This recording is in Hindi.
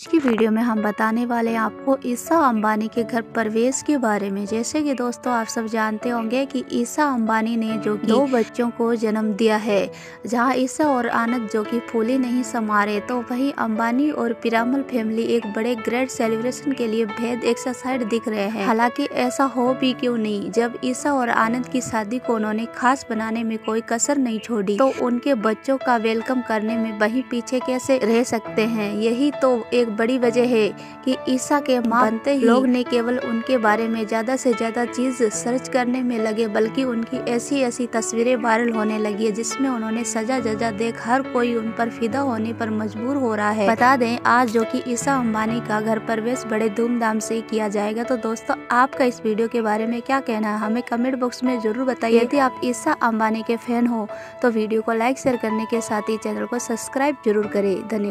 आज की वीडियो में हम बताने वाले हैं आपको ईशा अंबानी के घर प्रवेश के बारे में। जैसे कि दोस्तों आप सब जानते होंगे कि ईशा अंबानी ने जो कि 2 बच्चों को जन्म दिया है, जहां ईशा और आनंद जो कि फूली नहीं समा रहे, तो वहीं अंबानी और पिरामल फैमिली एक बड़े ग्रैंड सेलिब्रेशन के लिए भेद एक्सरसाइज दिख रहे हैं। हालांकि ऐसा हो भी क्यों नहीं, जब ईशा और आनंद की शादी को उन्होंने खास बनाने में कोई कसर नहीं छोड़ी, तो उनके बच्चों का वेलकम करने में वही पीछे कैसे रह सकते हैं। यही तो एक बड़ी वजह है कि ईशा के मां बनते ही लोग ने केवल उनके बारे में ज्यादा से ज्यादा चीज सर्च करने में लगे, बल्कि उनकी ऐसी ऐसी तस्वीरें वायरल होने लगी है जिसमें उन्होंने सजा जजा देख हर कोई उन पर फिदा होने पर मजबूर हो रहा है। बता दें आज जो कि ईशा अंबानी का घर प्रवेश बड़े धूमधाम से किया जाएगा। तो दोस्तों आपका इस वीडियो के बारे में क्या कहना है हमें कमेंट बॉक्स में जरूर बताइए। यदि आप ईशा अंबानी के फैन हो तो वीडियो को लाइक शेयर करने के साथ ही चैनल को सब्सक्राइब जरूर करें। धन्यवाद।